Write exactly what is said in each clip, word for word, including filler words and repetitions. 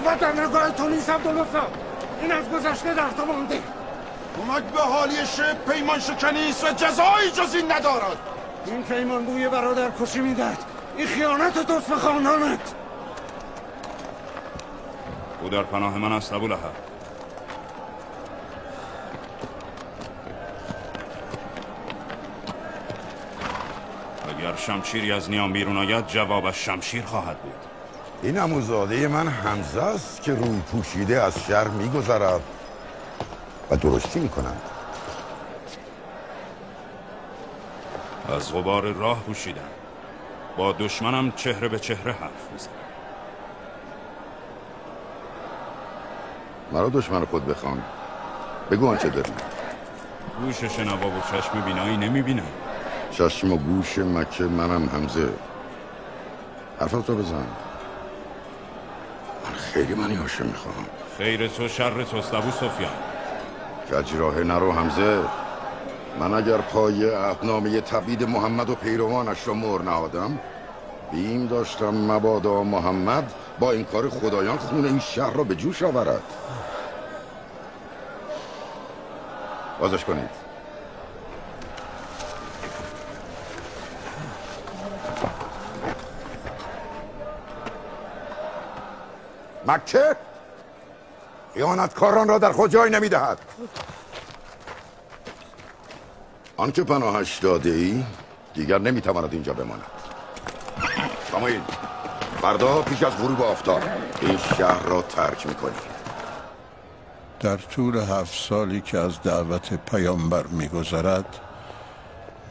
نوبت امرگاه تو نیستم دلوفا. این از گذشته درد مانده. کمک به حالی شب پیمان شکنیست و جزایی جز این ندارد. این پیمان بوی برادر کشی میدهد. این خیانت دوست خانانت. او در پناه من است ابولهب. اگر شمشیری از نیام بیرون آید جوابش شمشیر خواهد بود. این عموزاده من حمزه است که روی پوشیده از شهر میگذرد و درشتی میکنند. از غبار راه پوشیدم، با دشمنم چهره به چهره حرف میزنم. مرا دشمن خود بخوان، بگو آنچه دارم. گوش شنوا و چشم بینایی نمیبینم. چشم و گوش مکه منم حمزه. حرفت رو بزن. من خیلی منی هاشم میخواهم. خیر تو شر توست ابو سفیان. کج راه نرو حمزه. من اگر پای عهدنامه تبعید محمد و پیروانش را مهر نهادم، بیم داشتم مبادا محمد با این کار خدایان خون این شهر را به جوش آورد. بازش کنید. مکه خیانتکاران را در خود جای نمیدهد. آنکه پناهش داده ای دیگر نمیتواند اینجا بماند. ساموئیل، فردا پیش از غروب آفتاب این شهر را ترک میکنی. در طول هفت سالی که از دعوت پیامبر میگذرد،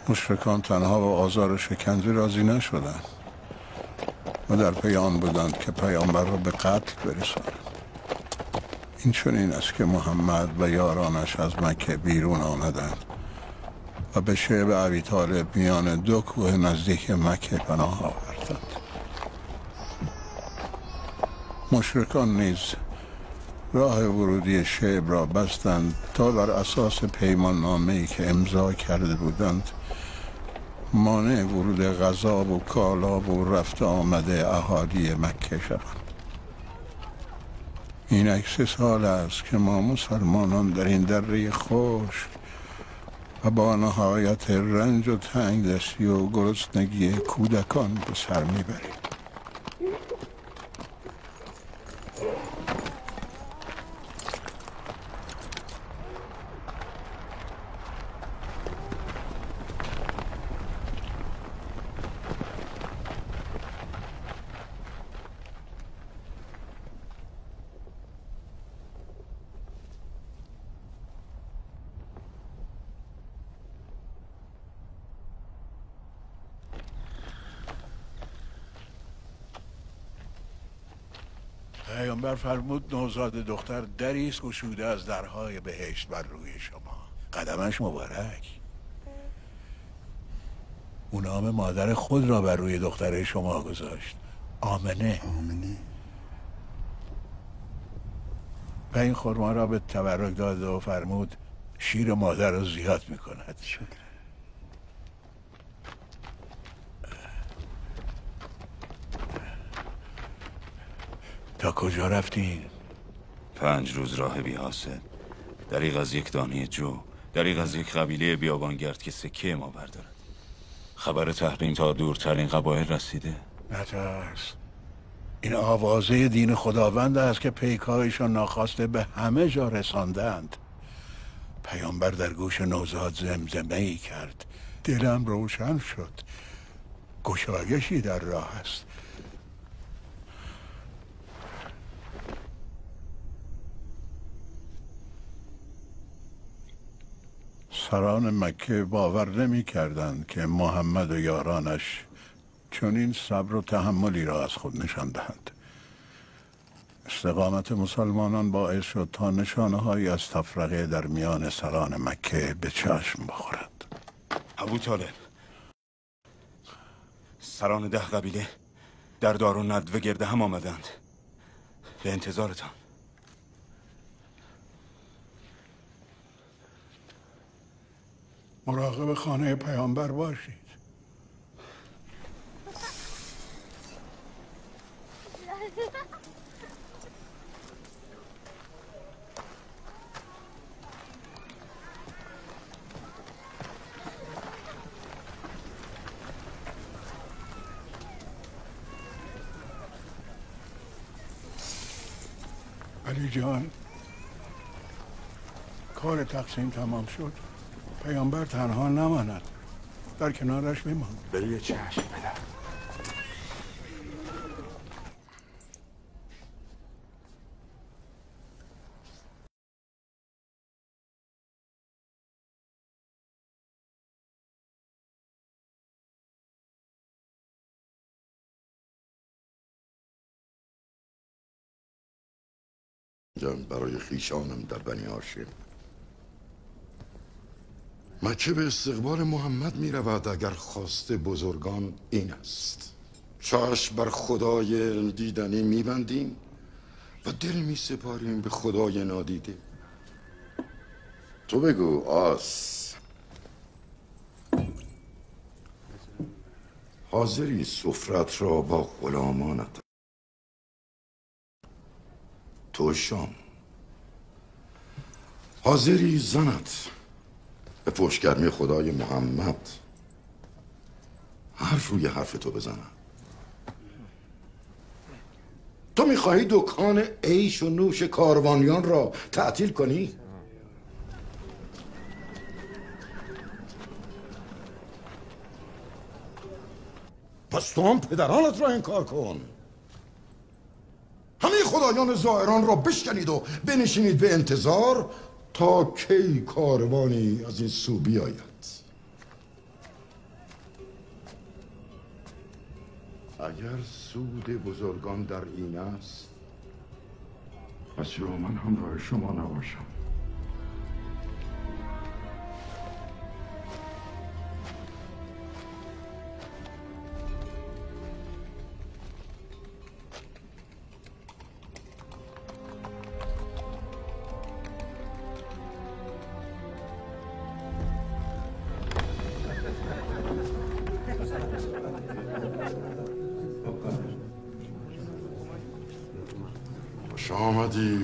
مشرکان تنها به آزار و شکنجه راضی نشدند و در پی آن بودند که پیامبر را به قتل برسانند. این چنین است که محمد و یارانش از مکه بیرون آمدند و به شعب ابی طالب میان دو کوه نزدیک مکه پناه آوردند. مشرکان نیز راه ورودی شعب را بستند تا بر اساس پیمان نامه‌ای که امضا کرده بودند مانع ورود غذا و کالا و رفت آمده اهالی مکه شوند. اینک سه سال است که ما مسلمانان در این دره خشک و با نهایت رنج و تنگدستی و گرسنگی کودکان به سر میبریم. پیامبر فرمود نوزاد دختر دریست گشوده از درهای بهشت بر روی شما. قدمش مبارک. او نام مادر خود را بر روی دختر شما گذاشت، آمنه. آمنه. و این خرما را به تبرک داد و فرمود شیر مادر را زیاد میکند. شکر. تا کجا رفتین؟ پنج روز راه بی حاصل، دریغ از یک دانه جو، دریغ از یک قبیله بیابانگرد که سکه ما بردارد. خبر تحریم تا دورترین قبایل رسیده. نترس، این آوازه دین خداوند است که پیکایشان ناخواسته به همه جا رساندند. پیامبر در گوش نوزاد زمزمه ای کرد، دلم روشن شد. گشایشی در راه است. سران مکه باور نمی کردند که محمد و یارانش چنین صبر و تحملی را از خود نشان دهند. استقامت مسلمانان باعث شد تا نشانه‌هایی از تفرقه در میان سران مکه به چشم بخورد. ابوطالب، سران ده قبیله در دار و ندوه گرد هم آمدند به انتظارتان. مراقب خانه پیامبر باشید. علی جان، کار تقسیم تمام شد، پیامبر تنها نماند، در کنارش میمان. بله چشم بدم. برای خیشانم در بنی هاشم مکه به استقبال محمد می رود، اگر خواست بزرگان این است. چشم بر خدای دیدنی می بندیم و دل می سپاریم به خدای نادیده. تو بگو آس، حاضری سفرت را با غلامانت؟ تو شام حاضری زنت به پشتگرمی خدای محمد حرف روی حرف تو بزنم؟ تو میخواهی دکان عیش و نوش کاروانیان را تعطیل کنی؟ پس تو هم پدرانت را انکار کن، همه خدایان زائران را بشکنید و بنشینید به انتظار تا کی کاروانی از این سو بیاید. اگر سود بزرگان در این است، پس چرا من همراه شما نباشم؟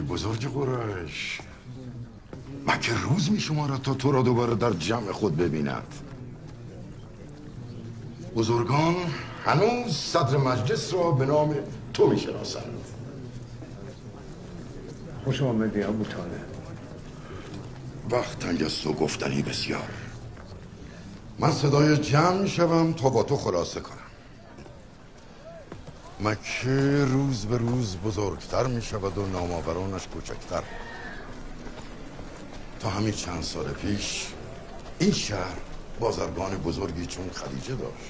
بزرگ قریش، مکه روز می شمارد تا تو را دوباره در جمع خود ببیند. بزرگان هنوز صدر مجلس را به نام تو می شناسند. خوش آمدی ابو طالب. وقت تنگ است و گفتنی بسیار. من صدای جمع می شوم تا با تو خلاصه کنم. مکه روز به روز بزرگتر می شود و نامآورانش کوچکتر. تا همین چند سال پیش این شهر بازرگان بزرگی چون خدیجه داشت.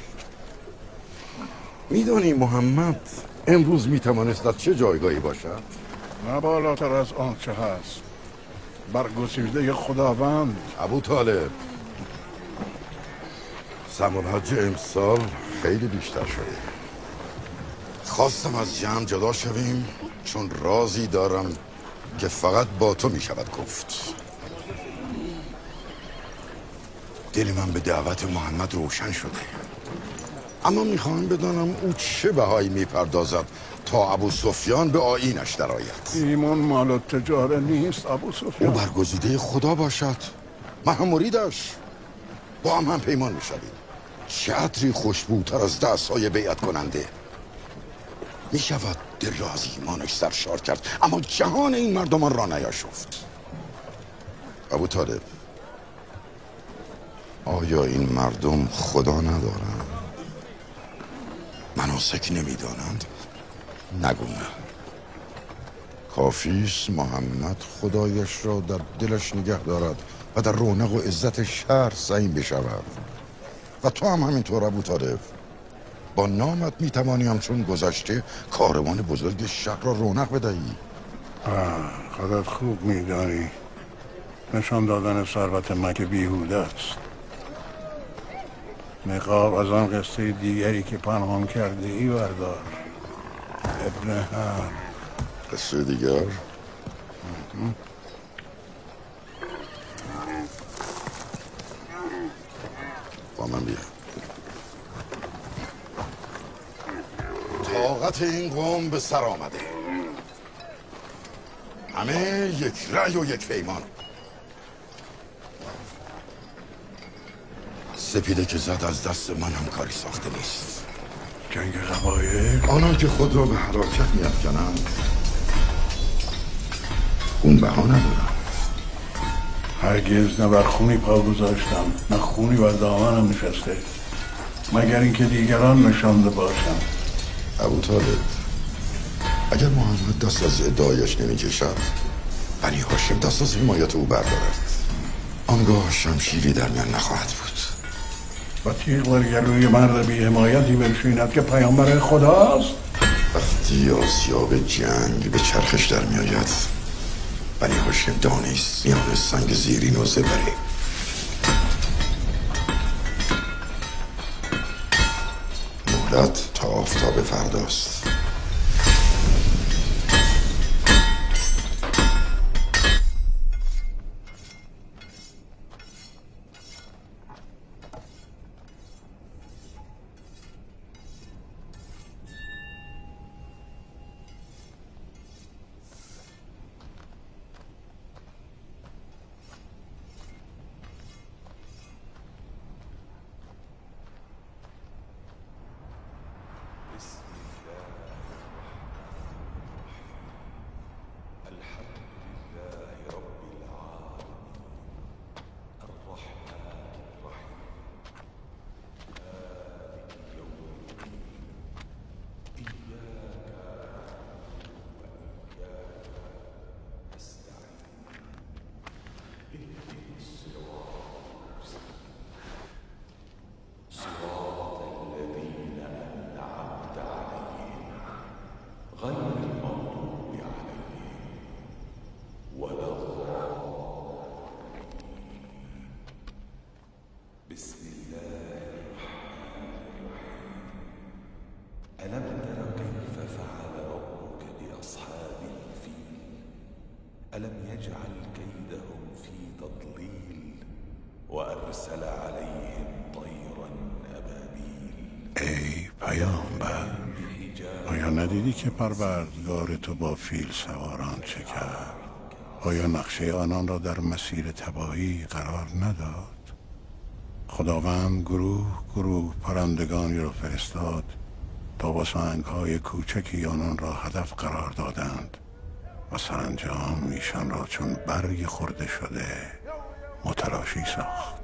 میدانی محمد امروز می توانست در چه جایگاهی باشد؟ نه بالاتر از آنچه هست، برگسیده خداوند. ابو طالب، سمرحج امسال خیلی بیشتر شده. خواستم از جمع جدا شویم چون رازی دارم که فقط با تو می شود گفت. دل من به دعوت محمد روشن شده، اما می خواهم بدانم او چه بهایی می پردازد تا ابو سفیان به آیینش درآید. ایمان مال و تجاره نیست ابو سفیان. او برگزیده خدا باشد، من هم مریدش، با هم هم پیمان می شویم. چه عطری خوشبوتر از دستهای بیعت کننده. می شود دل را از ایمانش سرشار کرد، اما جهان این مردمان را نیاشفت. ابو طالب، آیا این مردم خدا ندارند؟ مناسک نمی دانند؟ نگو نه. کافیست محمد خدایش را در دلش نگه دارد و در رونق و عزت شهر سعیم بشود. و تو هم همینطور ابو طالب. با نامت می توانی همچون گذشته کاروان بزرگ شهر را رونق بدهی. خودت خوب می دانی نشان دادن ثروت مکه بیهوده است. نقاب از آن قصه دیگری که پنهان کرده ای بردار. ابن هر قصه دیگر؟ با من بیا. طاقت این قوم به سر آمده، همه یک رأی و یک پیمان. سپیده که زد از دست من هم کاری ساخته نیست. جنگ قبایل، آنها که خود را به حراکت می‌افکنند خون بها ندارم. هرگز نه بر خونی پا گذاشتم نه خونی بر دامنم نشسته مگر اینکه دیگران نشانده باشم. ابوطالب، اگر محمد دست از ادعایش نمیکشد بنی هاشم دست از حمایت او بردارد، آنگاه شمشیری در میان نخواهد بود و تیغ بر گلوی مرد بی حمایتی بنشیند که پیامبر خداست. وقتی آسیاب جنگ به چرخش در میآید بنی هاشم دانیست میان سنگ زیرین و زبری. مهلت تا آفتاب فرداست. که پروردگار تو با فیل سواران چه کرد؟ آیا نقشه آنان را در مسیر تباهی قرار نداد؟ خداوند گروه گروه پرندگانی را فرستاد تا با سنگ‌های کوچکی آنان را هدف قرار دادند و سرانجام ایشان را چون برگ خورده شده متلاشی ساخت.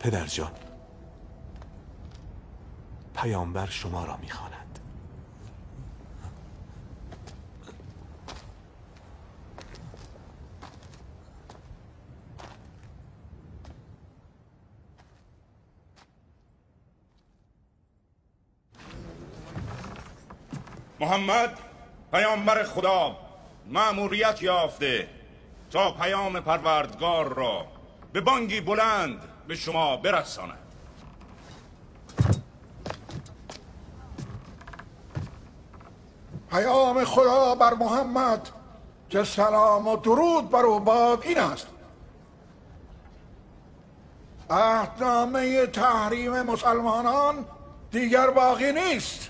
پدر جان، پیامبر شما را می‌خواند. محمد پیامبر خدا مأموریت یافته تا پیام پروردگار را به بانگی بلند به شما برساند. پیام خدا بر محمد که سلام و درود بر او باد این است: عهدنامه تحریم مسلمانان دیگر باقی نیست.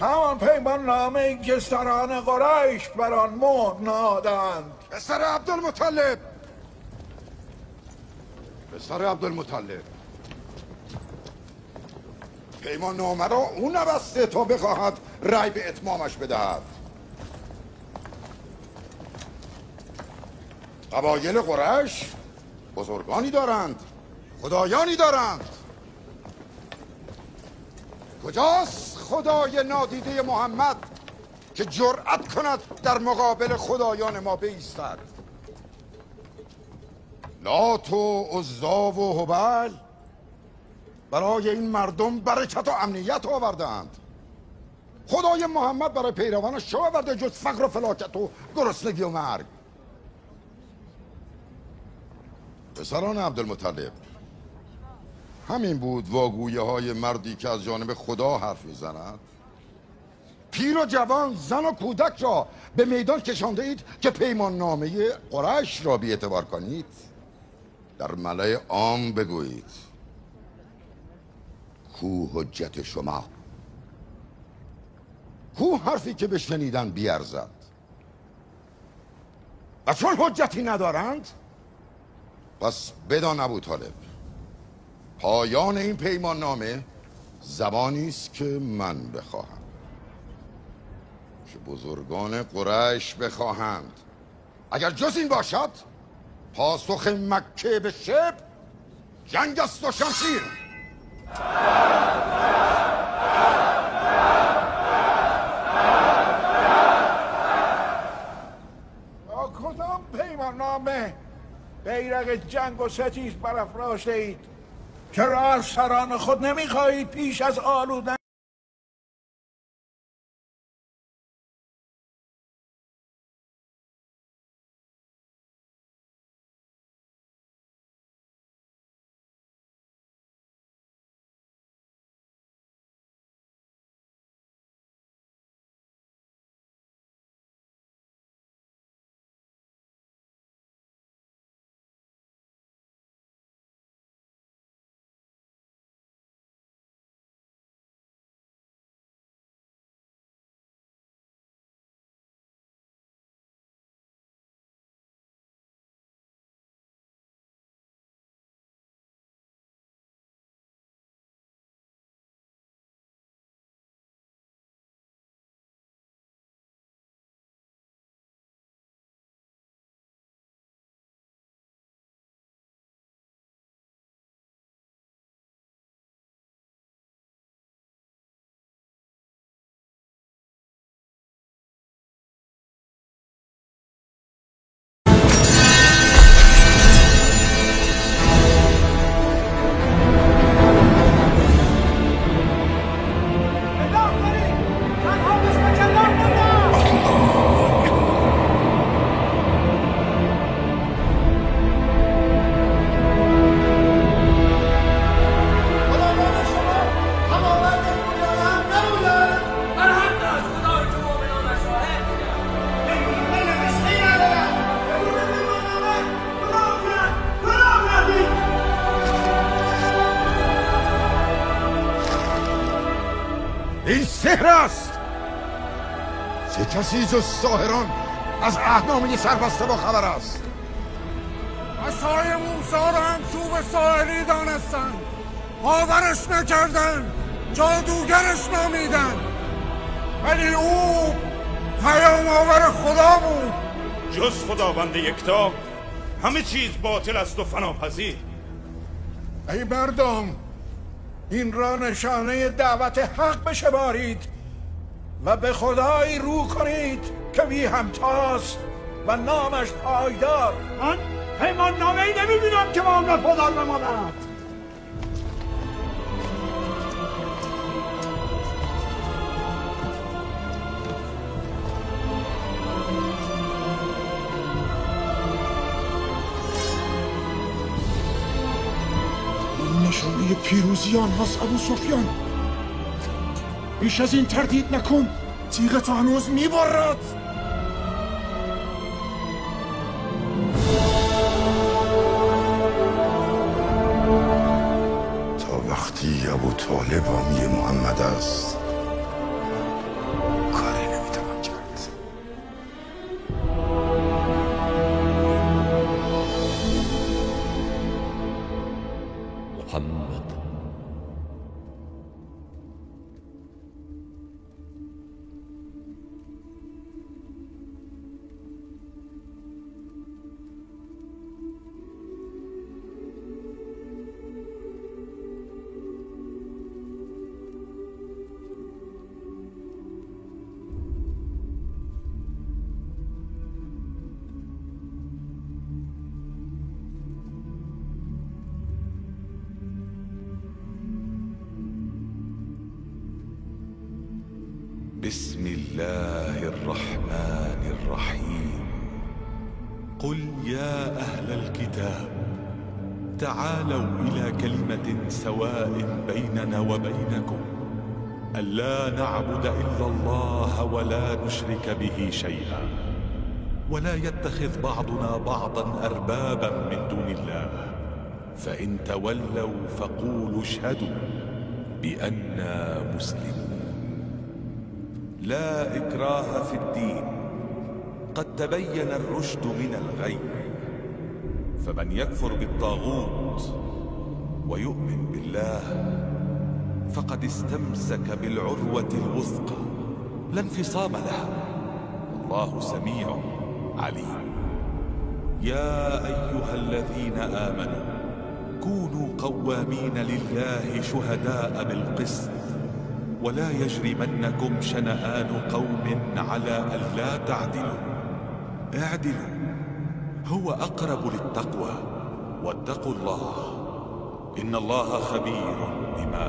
همان پیماننامه‌ای که سران قریش بر آن مهر نهادند. پسر عبدالمطلب، پسر عبدالمطلب، پیماننامه را او نبسته تا بخواهد رأی به اتمامش بدهد. قبایل قریش بزرگانی دارند، خدایانی دارند. کجاست خدای نادیده محمد که جرأت کند در مقابل خدایان ما بایستد؟ لات و عزی و هبل برای این مردم برکت و امنیت آوردند. خدای محمد برای پیروانش چه آورده جز فقر و فلاکت و گرسنگی و مرگ؟ پسران عبدالمطلب، همین بود واگویه های مردی که از جانب خدا حرف میزند؟ پیر و جوان، زن و کودک را به میدان کشانده اید که پیمان نامه قریش را بی‌اعتبار کنید؟ در ملأ عام بگویید کو حجت شما؟ کو حرفی که به شنیدن بیارزد؟ و چون حجتی ندارند پس بدان ابوطالب، پایان این پیمان نامه زمانی است که من بخواهم، که بزرگان قریش بخواهند. اگر جز این باشد پاسخ مکه به شب جنگ است و شمشیر. با کدام پیمان نامه بیرق جنگ و ستیز برافراشته اید که راه سران خود نمیخواهید پیش از آلودن کسی جز ساحران از عهدنامه سربسته با خبر است. عصای موسی را هم چوب ساحری دانستند، باورش نکردند، جادوگرش نامیدند، ولی او پیام آور خدا بود. جز خداوند یکتا همه چیز باطل است و فناپذیر. ای مردم، این را نشانه دعوت حق بشمارید و به خدایی رو کنید که بی همتاست و نامش پایدار. من پیمان نامه ای نمیبینم که با عمر پادر بماند. روزیان هست ابو سفیان. بیش از این تردید نکن، تیغ تو هنوز میبارد. ابو طالب حامی محمد است، کاری نمیتوان کرد. محمد بسم الله الرحمن الرحيم. قل يا أهل الكتاب تعالوا إلى كلمة سواء بيننا وبينكم ألا نعبد إلا الله ولا نشرك به شيئا ولا يتخذ بعضنا بعضا أربابا من دون الله فإن تولوا فقولوا اشهدوا بأننا مسلمون. لا إكراه في الدين، قد تبين الرشد من الغي، فمن يكفر بالطاغوت ويؤمن بالله فقد استمسك بالعروة الوثقى لا انفصام لها، الله سميع عليم. يا أيها الذين آمنوا كونوا قوامين لله شهداء بالقسط ولا يجرمنكم شنآن قوم على ألا تعدلوا، اعدلوا هو أقرب للتقوى واتقوا الله إن الله خبير بما